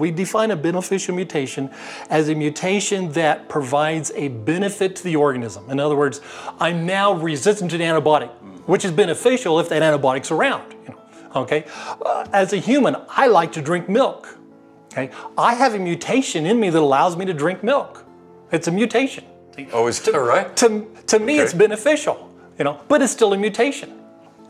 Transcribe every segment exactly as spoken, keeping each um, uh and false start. We define a beneficial mutation as a mutation that provides a benefit to the organism. In other words, I'm now resistant to the antibiotic, which is beneficial if that antibiotic's around. You know, okay? Uh, as a human, I like to drink milk. Okay? I have a mutation in me that allows me to drink milk. It's a mutation. Oh, is that right? To, to me, okay. It's beneficial, you know, but it's still a mutation.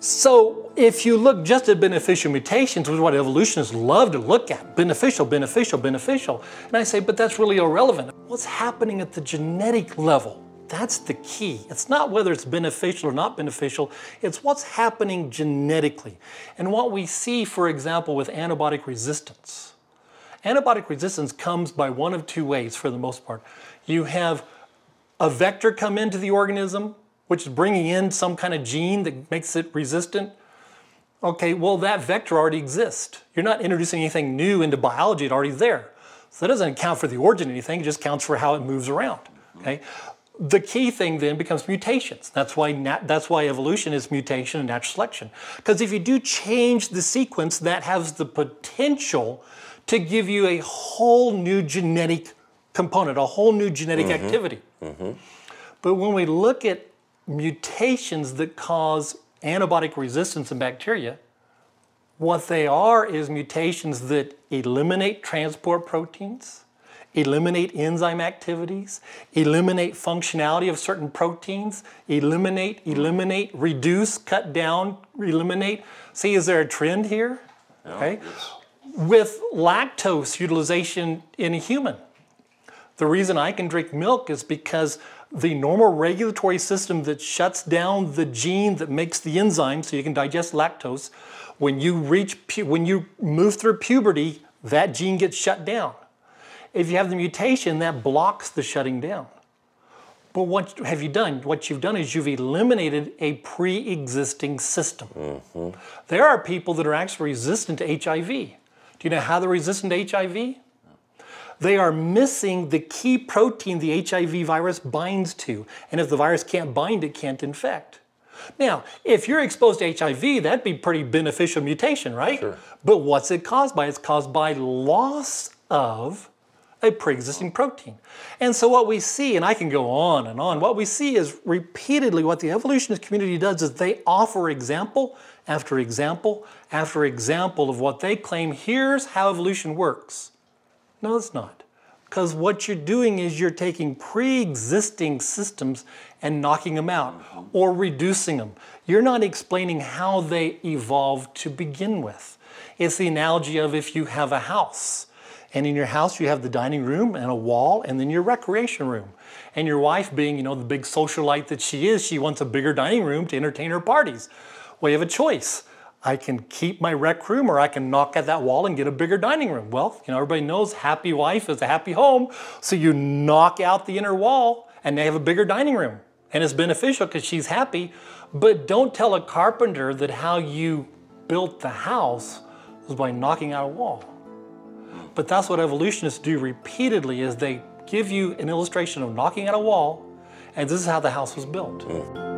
So if you look just at beneficial mutations, which is what evolutionists love to look at, beneficial, beneficial, beneficial, and I say, but that's really irrelevant. What's happening at the genetic level? That's the key. It's not whether it's beneficial or not beneficial, it's what's happening genetically. And what we see, for example, with antibiotic resistance. Antibiotic resistance comes by one of two ways for the most part. You have a vector come into the organism, which is bringing in some kind of gene that makes it resistant. Okay, well, that vector already exists. You're not introducing anything new into biology, it's already there. So that doesn't account for the origin of anything, it just counts for how it moves around, okay? The key thing then becomes mutations. That's why, that's why evolution is mutation and natural selection. Because if you do change the sequence, that has the potential to give you a whole new genetic component, a whole new genetic mm-hmm. activity. Mm-hmm. But when we look at mutations that cause antibiotic resistance in bacteria, what they are is mutations that eliminate transport proteins, eliminate enzyme activities, eliminate functionality of certain proteins, eliminate, eliminate, reduce, cut down, eliminate. See, is there a trend here? No, okay. Yes. With lactose utilization in a human. The reason I can drink milk is because the normal regulatory system that shuts down the gene that makes the enzyme so you can digest lactose, when you reach, when you move through puberty, that gene gets shut down. If you have the mutation, that blocks the shutting down. But what have you done? What you've done is you've eliminated a pre-existing system. Mm-hmm. There are people that are actually resistant to H I V. Do you know how they're resistant to H I V? They are missing the key protein the H I V virus binds to. And if the virus can't bind, it can't infect. Now, if you're exposed to H I V, that'd be pretty beneficial mutation, right? Sure. But what's it caused by? It's caused by loss of a pre-existing protein. And so what we see, and I can go on and on, what we see is repeatedly what the evolutionist community does is they offer example after example after example of what they claim, here's how evolution works. No, it's not. Because what you're doing is you're taking pre-existing systems and knocking them out or reducing them. You're not explaining how they evolved to begin with. It's the analogy of if you have a house. And in your house, you have the dining room and a wall and then your recreation room. And your wife being, you know, the big socialite that she is, she wants a bigger dining room to entertain her parties. Well, you have a choice. I can keep my rec room or I can knock at that wall and get a bigger dining room. Well, you know, everybody knows happy wife is a happy home. So you knock out the inner wall and they have a bigger dining room. And it's beneficial because she's happy. But don't tell a carpenter that how you built the house was by knocking out a wall. But that's what evolutionists do repeatedly is they give you an illustration of knocking out a wall and this is how the house was built. Mm.